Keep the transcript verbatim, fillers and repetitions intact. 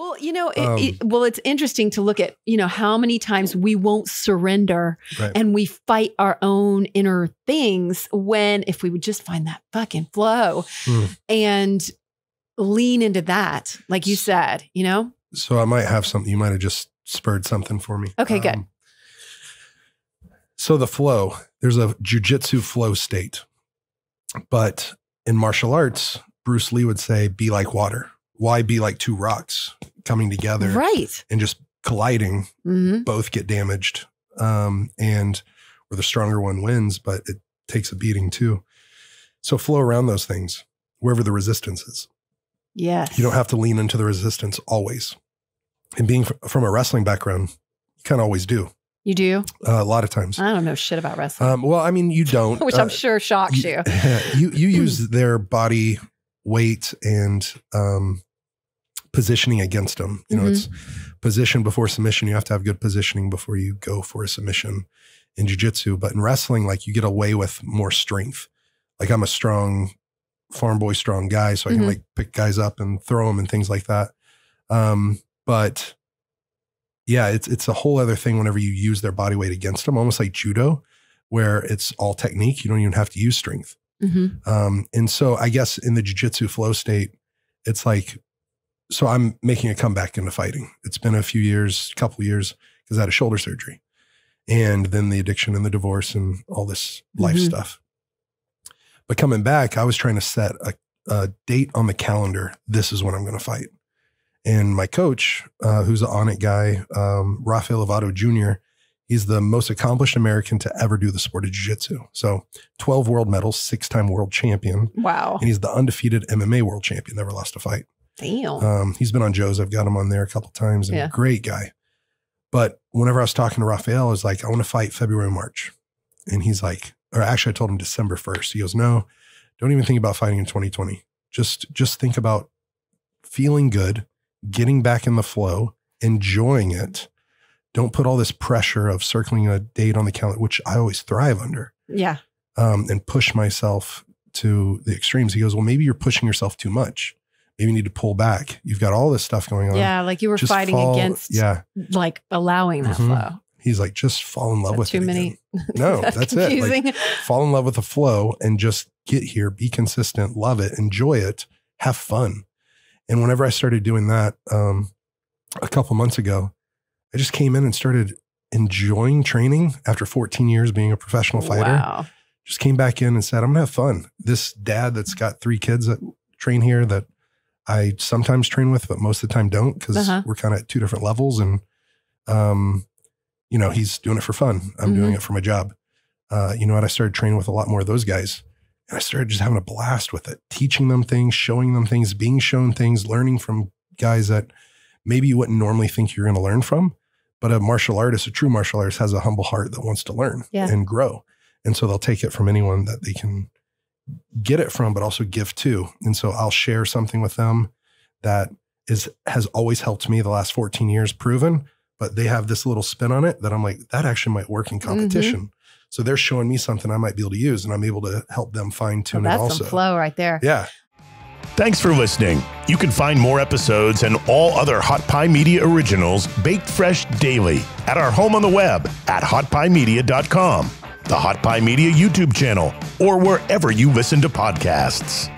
Well, you know, it, um, it, well, it's interesting to look at, you know, how many times we won't surrender right. and we fight our own inner things when if we would just find that fucking flow mm. and lean into that, like you said, you know? So I might have something, you might have just spurred something for me. Okay, um, good. So the flow, there's a jujitsu flow state, but in martial arts, Bruce Lee would say, be like water. Why be like two rocks coming together right. and just colliding, mm-hmm. both get damaged. Um, and where the stronger one wins, but it takes a beating too. So flow around those things, wherever the resistance is. Yes. You don't have to lean into the resistance always. And being fr from a wrestling background, you kind of always do. You do? Uh, a lot of times. I don't know shit about wrestling. Um, well, I mean, you don't. Which uh, I'm sure shocks you. You, you use their body weight and, um, positioning against them. You know, mm-hmm. it's position before submission. You have to have good positioning before you go for a submission in jiu-jitsu. But in wrestling, like you get away with more strength. Like I'm a strong farm boy, strong guy. So I mm-hmm. can like pick guys up and throw them and things like that. Um, but yeah, it's, it's a whole other thing whenever you use their body weight against them, almost like judo, where it's all technique. You don't even have to use strength. Mm-hmm. Um, and so I guess in the jiu-jitsu flow state, it's like, so I'm making a comeback into fighting. It's been a few years, couple years, because I had a shoulder surgery and then the addiction and the divorce and all this life mm-hmm. stuff. But coming back, I was trying to set a, a date on the calendar. This is when I'm going to fight. And my coach, uh, who's an on-it guy, um, Rafael Lovato Junior, he's the most accomplished American to ever do the sport of jiu-jitsu. So twelve world medals, six-time world champion. Wow. And he's the undefeated M M A world champion, never lost a fight. Damn. Um, he's been on Joe's. I've got him on there a couple of times. And yeah. Great guy. But whenever I was talking to Rafael, I was like, I want to fight February, March. And he's like, or actually I told him December first. He goes, no, don't even think about fighting in twenty twenty. Just, just think about feeling good, getting back in the flow, enjoying it. Don't put all this pressure of circling a date on the calendar, which I always thrive under. Yeah. Um, and push myself to the extremes. He goes, well, maybe you're pushing yourself too much. Maybe you need to pull back. You've got all this stuff going on. Yeah. Like you were just fighting fall, against yeah. like allowing that mm-hmm. flow. He's like, just fall in love with too it many. Again. No, that's, that's it. Like, fall in love with the flow and just get here, be consistent, love it, enjoy it, have fun. And whenever I started doing that, um, a couple months ago, I just came in and started enjoying training after fourteen years being a professional fighter. Wow. Just came back in and said, I'm gonna have fun. This dad that's got three kids that train here that I sometimes train with, but most of the time don't, because uh-huh. we're kind of at two different levels. And, um, you know, he's doing it for fun. I'm mm-hmm. doing it for my job. Uh, you know what? I started training with a lot more of those guys and I started just having a blast with it, teaching them things, showing them things, being shown things, learning from guys that maybe you wouldn't normally think you're going to learn from. But a martial artist, a true martial artist, has a humble heart that wants to learn yeah. and grow. And so they'll take it from anyone that they can get it from, but also give to. And so I'll share something with them that is, has always helped me the last fourteen years proven, but they have this little spin on it that I'm like, that actually might work in competition. Mm-hmm. So they're showing me something I might be able to use and I'm able to help them fine tune well, it also. That's some flow right there. Yeah. Thanks for listening. You can find more episodes and all other Hot Pie Media originals baked fresh daily at our home on the web at hot pie media dot com, the Hot Pie Media YouTube channel, or wherever you listen to podcasts.